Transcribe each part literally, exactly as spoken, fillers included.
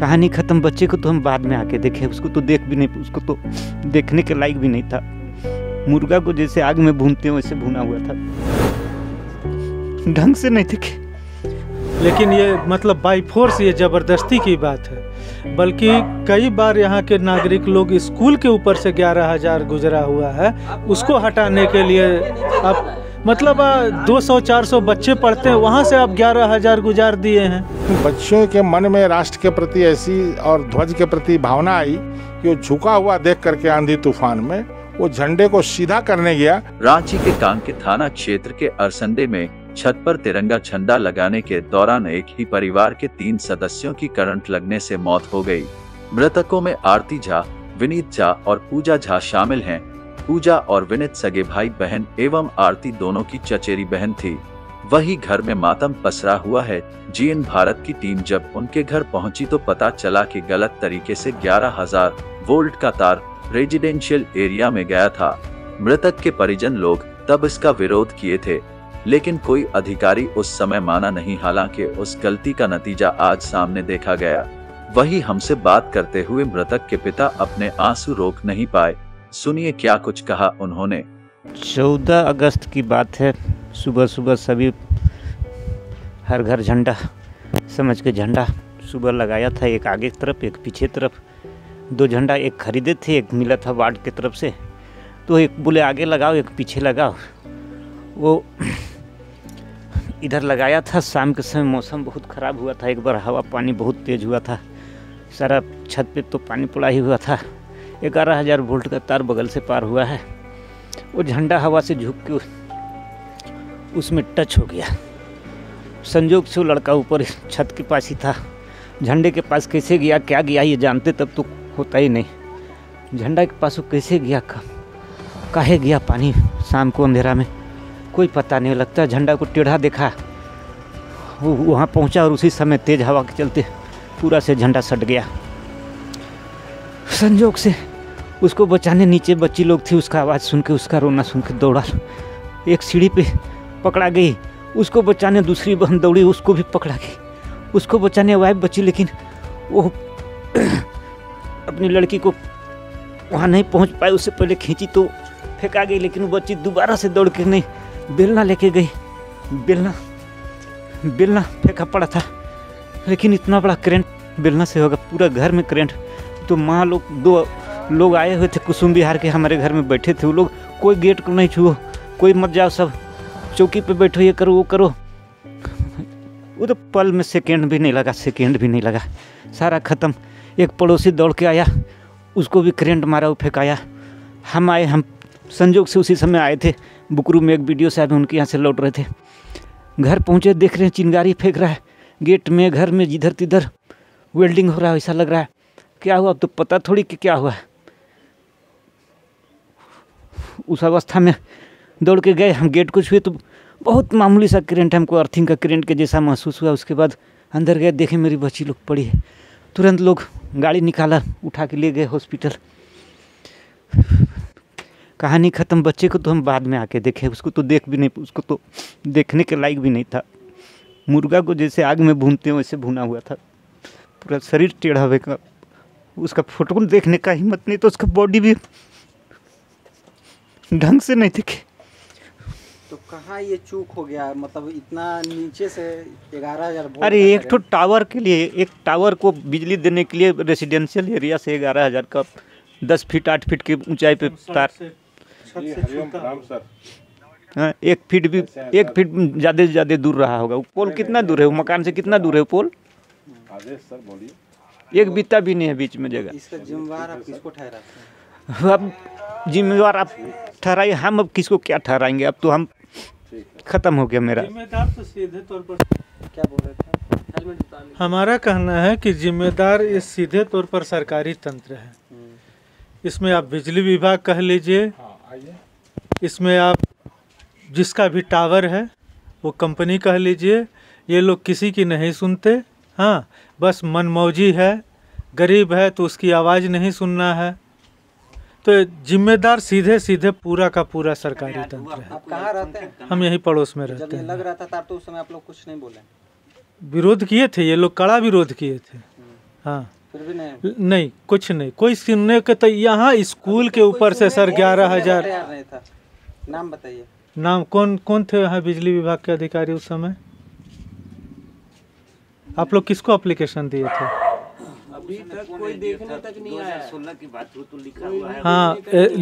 कहानी ख़त्म। बच्चे को तो हम बाद में आके देखे, उसको तो देख भी नहीं, उसको तो देखने के लायक भी नहीं था। मुर्गा को जैसे आग में भूनते हैं वैसे भुना हुआ था, ढंग से नहीं दिखे। लेकिन ये मतलब बाई फोर्स, ये ज़बरदस्ती की बात है। बल्कि कई बार यहाँ के नागरिक लोग स्कूल के ऊपर से ग्यारह हज़ार गुजरा हुआ है, उसको हटाने के लिए अब मतलब दो सौ चार सौ बच्चे पढ़ते हैं, वहाँ से आप ग्यारह हज़ार गुजार दिए हैं। बच्चों के मन में राष्ट्र के प्रति ऐसी और ध्वज के प्रति भावना आई कि वो झुका हुआ देख करके आंधी तूफान में वो झंडे को सीधा करने गया। रांची के कांके थाना क्षेत्र के अरसंदे में छत पर तिरंगा झंडा लगाने के दौरान एक ही परिवार के तीन सदस्यों की करंट लगने से मौत हो गई। मृतकों में आरती झा, विनीत झा और पूजा झा शामिल हैं। पूजा और विनीत सगे भाई बहन एवं आरती दोनों की चचेरी बहन थी। वही घर में मातम पसरा हुआ है। जीएन भारत की टीम जब उनके घर पहुंची तो पता चला कि गलत तरीके से ग्यारह हज़ार वोल्ट का तार रेजिडेंशियल एरिया में गया था। मृतक के परिजन लोग तब इसका विरोध किए थे, लेकिन कोई अधिकारी उस समय माना नहीं। हालांकि उस गलती का नतीजा आज सामने देखा गया। वही हमसे बात करते हुए मृतक के पिता अपने आंसू रोक नहीं पाए। सुनिए क्या कुछ कहा उन्होंने। चौदह अगस्त की बात है, सुबह सुबह सभी हर घर झंडा समझ के झंडा सुबह लगाया था, एक आगे की तरफ एक पीछे तरफ। दो झंडा एक खरीदे थे, एक मिला था वार्ड की तरफ से, तो एक बोले आगे लगाओ एक पीछे लगाओ, वो इधर लगाया था। शाम के समय मौसम बहुत ख़राब हुआ था, एक बार हवा पानी बहुत तेज़ हुआ था, सारा छत पे तो पानी पड़ा ही हुआ था। ग्यारह हज़ार वोल्ट का तार बगल से पार हुआ है, वो झंडा हवा से झुक के उसमें टच हो गया। संजोग से वो लड़का ऊपर छत के पास ही था, झंडे के पास कैसे गया क्या गया ये जानते तब तो होता ही नहीं। झंडा के पास वो कैसे गया काहे गया पानी, शाम को अंधेरा में कोई पता नहीं लगता। झंडा को टेढ़ा देखा, वो वहाँ पहुँचा और उसी समय तेज़ हवा के चलते पूरा से झंडा सट गया। संजोग से उसको बचाने नीचे बच्ची लोग थी, उसका आवाज़ सुन के उसका रोना सुन के दौड़ा, एक सीढ़ी पे पकड़ा गई उसको बचाने, दूसरी बहन दौड़ी उसको भी पकड़ा गई उसको बचाने, वाइफ बची लेकिन वो अपनी लड़की को वहाँ नहीं पहुँच पाए, उससे पहले खींची तो फेंका गई, लेकिन वो बच्ची दोबारा से दौड़ के नहीं बेलना लेके गई, बेलना बेलना फेंका पड़ा था, लेकिन इतना बड़ा करंट बेलना से होगा पूरा घर में करंट। तो माँ लोग दो लोग आए हुए थे कुसुम बिहार के, हमारे घर में बैठे थे वो लोग, कोई गेट को नहीं छुओ, कोई मत जाओ, सब चौकी पे बैठो, ये करो वो करो। वो तो पल में सेकेंड भी नहीं लगा, सेकेंड भी नहीं लगा, सारा ख़त्म। एक पड़ोसी दौड़ के आया, उसको भी करंट मारा, वो फेंकाया। हम आए, हम संजोग से उसी समय आए थे, बुकरू में एक वीडियो साहब उनके यहाँ से लौट रहे थे। घर पहुँचे देख रहे हैं चिंगारी फेंक रहा है गेट में, घर में, जिधर तिधर वेल्डिंग हो रहा है, ऐसा लग रहा है। क्या हुआ अब तो पता थोड़ी कि क्या हुआ। उस अवस्था में दौड़ के गए हम, गेट को छुए तो बहुत मामूली सा करंट, हमको अर्थिंग का करंट के जैसा महसूस हुआ। उसके बाद अंदर गए, देखे मेरी बच्ची लोग पड़ी है, तुरंत लोग गाड़ी निकाला उठा के ले गए हॉस्पिटल। कहानी ख़त्म। बच्चे को तो हम बाद में आके देखे, उसको तो देख भी नहीं, उसको तो देखने के लायक भी नहीं था। मुर्गा को जैसे आग में भूनते हैं वैसे भुना हुआ था, पूरा शरीर टेढ़ा हुआ था। उसका फोटो देखने का हिम्मत नहीं तो उसका बॉडी भी ढंग से नहीं दिखे। तो कहाँ ये चूक हो गया, मतलब इतना नीचे से ग्यारह हज़ार। अरे एक तो टावर के लिए, एक टावर को बिजली देने के लिए रेसिडेंशियल एरिया से ग्यारह हज़ार का दस फीट आठ फीट की ऊंचाई पे तार, एक फीट भी एक फीट ज़्यादा से ज़्यादा दूर रहा होगा। पोल कितना दूर है, वो मकान से कितना दूर है पोल, एक बित्ता भी नहीं है बीच में जगह। इसका जिम्मेवार आप किसको ठहराते हैं? अब जिम्मेवार आप ठहराइए, हम अब किसको क्या ठहराएंगे, अब तो हम खत्म हो गया मेरा जिम्मेदार तो सीधे तौर पर। क्या बोल रहे थे? हमारा कहना है कि जिम्मेदार इस सीधे तौर पर सरकारी तंत्र है। इसमें आप बिजली विभाग कह लीजिए, इसमें आप जिसका भी टावर है वो कंपनी कह लीजिए, ये लोग किसी की नहीं सुनते। हाँ, बस मनमौजी है, गरीब है तो उसकी आवाज़ नहीं सुनना है। तो जिम्मेदार सीधे सीधे पूरा का पूरा सरकारी तंत्र है। आप कहाँ रहते हैं? हम यहीं पड़ोस में रहते हैं। जब लग रहा था तार तो उस समय आप लोग कुछ नहीं बोले, विरोध किए थे ये लोग, कड़ा विरोध किए थे। हाँ फिर भी नहीं नहीं कुछ नहीं कोई सुनने के। तो यहाँ स्कूल के ऊपर से सर ग्यारह हजार नहीं था। नाम बताइए। नाम कौन कौन थे यहाँ बिजली विभाग के अधिकारी उस समय? आप लोग किसको एप्लीकेशन दिए थे? अभी तक कोई देखने तक नहीं आया। सोलह की बात तो लिखा हुआ है। हाँ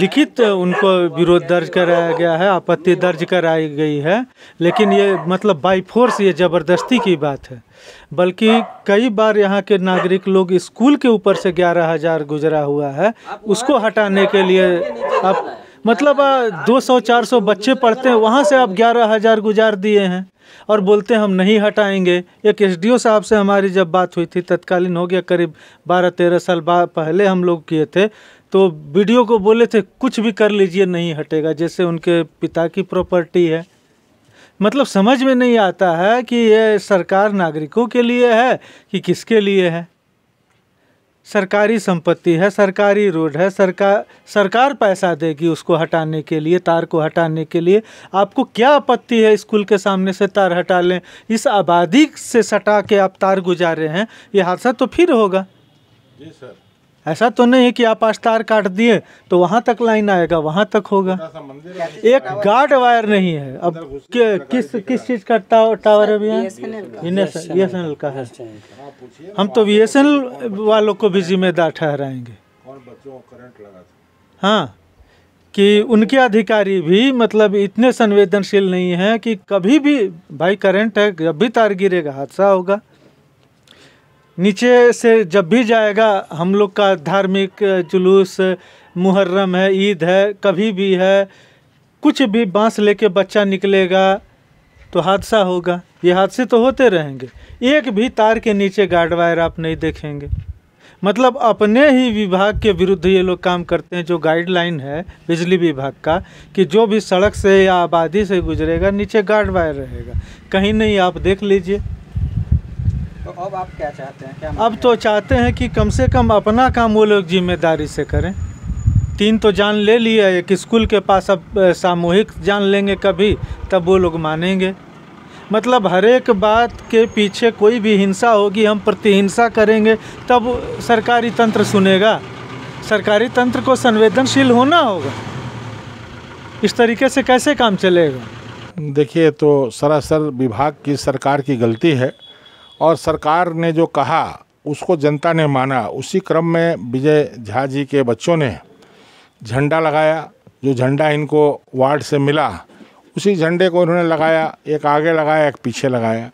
लिखित उनको विरोध दर्ज कराया गया है, आपत्ति दर्ज कराई गई है, लेकिन ये मतलब बाई फोर्स ये जबरदस्ती की बात है। बल्कि कई बार यहाँ के नागरिक लोग स्कूल के ऊपर से ग्यारह हजार गुजरा हुआ है उसको हटाने के लिए, आप मतलब दो सौ चार सौ बच्चे पढ़ते हैं वहाँ से आप ग्यारह हजार गुजार दिए हैं और बोलते हैं हम नहीं हटाएंगे। एक एसडीओ साहब से हमारी जब बात हुई थी, तत्कालीन हो गया करीब बारह तेरह साल पहले हम लोग किए थे, तो वीडियो को बोले थे कुछ भी कर लीजिए नहीं हटेगा, जैसे उनके पिता की प्रॉपर्टी है। मतलब समझ में नहीं आता है कि ये सरकार नागरिकों के लिए है कि किसके लिए है। सरकारी संपत्ति है, सरकारी रोड है, सरकार सरकार पैसा देगी उसको हटाने के लिए, तार को हटाने के लिए। आपको क्या आपत्ति है स्कूल के सामने से तार हटा लें? इस आबादी से सटा के आप तार गुजारे हैं, ये हादसा तो फिर होगा जी सर। ऐसा तो नहीं है कि आप आज तार काट दिए तो वहाँ तक लाइन आएगा, वहाँ तक होगा। एक गार्ड वायर नहीं है। अब किस किस चीज़ का टावर है भैया? बी एस एन एल का है। हम तो बी एस एन एल वालों को भी जिम्मेदार ठहराएंगे। हाँ कि उनके अधिकारी भी मतलब इतने संवेदनशील नहीं है कि कभी भी भाई करंट है, जब भी तार गिरेगा हादसा होगा। नीचे से जब भी जाएगा, हम लोग का धार्मिक जुलूस, मुहर्रम है, ईद है, कभी भी है, कुछ भी बांस लेके बच्चा निकलेगा तो हादसा होगा। ये हादसे तो होते रहेंगे। एक भी तार के नीचे गार्ड वायर आप नहीं देखेंगे। मतलब अपने ही विभाग के विरुद्ध ये लोग काम करते हैं, जो गाइडलाइन है बिजली विभाग का कि जो भी सड़क से या आबादी से गुजरेगा नीचे गार्ड वायर रहेगा, कहीं नहीं। आप देख लीजिए। तो अब आप क्या चाहते हैं? क्या अब तो चाहते हैं कि कम से कम अपना काम वो लोग जिम्मेदारी से करें। तीन तो जान ले लिया, एक स्कूल के पास, अब सामूहिक जान लेंगे कभी तब वो लोग मानेंगे। मतलब हर एक बात के पीछे कोई भी हिंसा होगी, हम प्रतिहिंसा करेंगे तब सरकारी तंत्र सुनेगा। सरकारी तंत्र को संवेदनशील होना होगा। इस तरीके से कैसे काम चलेगा? देखिए, तो सरासर विभाग की, सरकार की गलती है और सरकार ने जो कहा उसको जनता ने माना। उसी क्रम में विजय झा जी के बच्चों ने झंडा लगाया। जो झंडा इनको वार्ड से मिला उसी झंडे को इन्होंने लगाया, एक आगे लगाया, एक पीछे लगाया।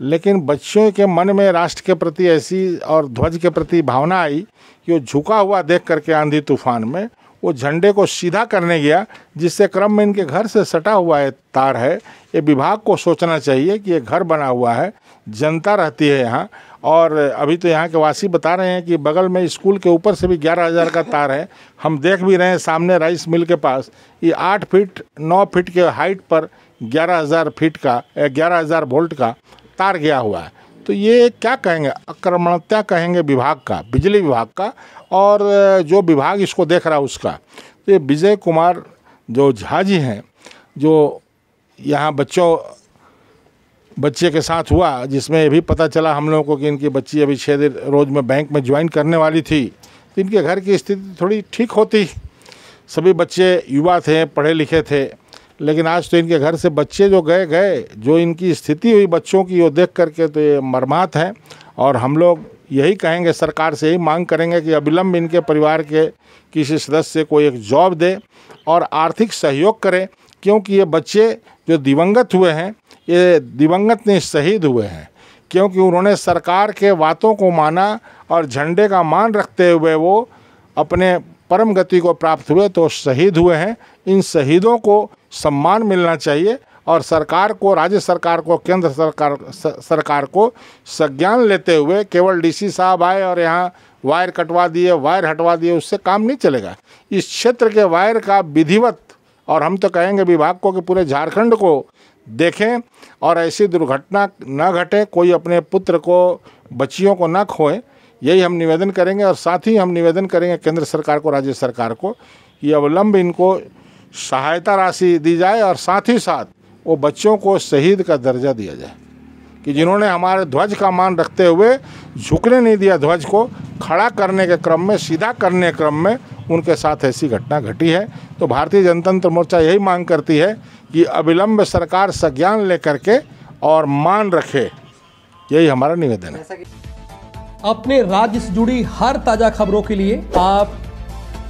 लेकिन बच्चों के मन में राष्ट्र के प्रति ऐसी और ध्वज के प्रति भावना आई कि वो झुका हुआ देख करके आंधी तूफान में वो झंडे को सीधा करने गया, जिससे क्रम में इनके घर से सटा हुआ है तार है। ये विभाग को सोचना चाहिए कि ये घर बना हुआ है, जनता रहती है यहाँ, और अभी तो यहाँ के वासी बता रहे हैं कि बगल में स्कूल के ऊपर से भी ग्यारह हज़ार का तार है। हम देख भी रहे हैं सामने राइस मिल के पास ये आठ फीट नौ फीट के हाइट पर ग्यारह हज़ार फीट का ग्यारह हज़ार वोल्ट का तार गया हुआ है। तो ये क्या कहेंगे? आक्रमणता कहेंगे विभाग का, बिजली विभाग का, और जो विभाग इसको देख रहा है उसका। तो ये विजय कुमार जो झा जी हैं, जो यहाँ बच्चों बच्चे के साथ हुआ, जिसमें ये भी पता चला हम लोगों को कि इनकी बच्ची अभी छः दिन रोज में बैंक में ज्वाइन करने वाली थी, तो इनके घर की स्थिति थोड़ी ठीक होती। सभी बच्चे युवा थे, पढ़े लिखे थे, लेकिन आज तो इनके घर से बच्चे जो गए गए जो इनकी स्थिति हुई बच्चों की, वो देख करके तो ये मर्माहत है। और हम लोग यही कहेंगे, सरकार से यही मांग करेंगे कि अविलंब इनके परिवार के किसी सदस्य को एक जॉब दे और आर्थिक सहयोग करें, क्योंकि ये बच्चे जो दिवंगत हुए हैं, ये दिवंगत नहीं शहीद हुए हैं, क्योंकि उन्होंने सरकार के बातों को माना और झंडे का मान रखते हुए वो अपने परम गति को प्राप्त हुए, तो शहीद हुए हैं। इन शहीदों को सम्मान मिलना चाहिए और सरकार को, राज्य सरकार को, केंद्र सरकार सरकार को संज्ञान लेते हुए, केवल डीसी साहब आए और यहाँ वायर कटवा दिए, वायर हटवा दिए, उससे काम नहीं चलेगा। इस क्षेत्र के वायर का विधिवत, और हम तो कहेंगे विभाग को कि पूरे झारखंड को देखें और ऐसी दुर्घटना न घटे, कोई अपने पुत्र को, बच्चियों को न खोए, यही हम निवेदन करेंगे। और साथ ही हम निवेदन करेंगे केंद्र सरकार को, राज्य सरकार को, ये अवलंब इनको सहायता राशि दी जाए और साथ ही साथ वो बच्चों को शहीद का दर्जा दिया जाए। कि जिन्होंने हमारे ध्वज का मान रखते हुए झुकने नहीं दिया, ध्वज को खड़ा करने के क्रम में, सीधा करने के क्रम में उनके साथ ऐसी घटना घटी है। तो भारतीय जनतंत्र मोर्चा यही मांग करती है कि अविलंब सरकार संज्ञान लेकर के और मान रखे, यही हमारा निवेदन है। अपने राज्य से जुड़ी हर ताजा खबरों के लिए आप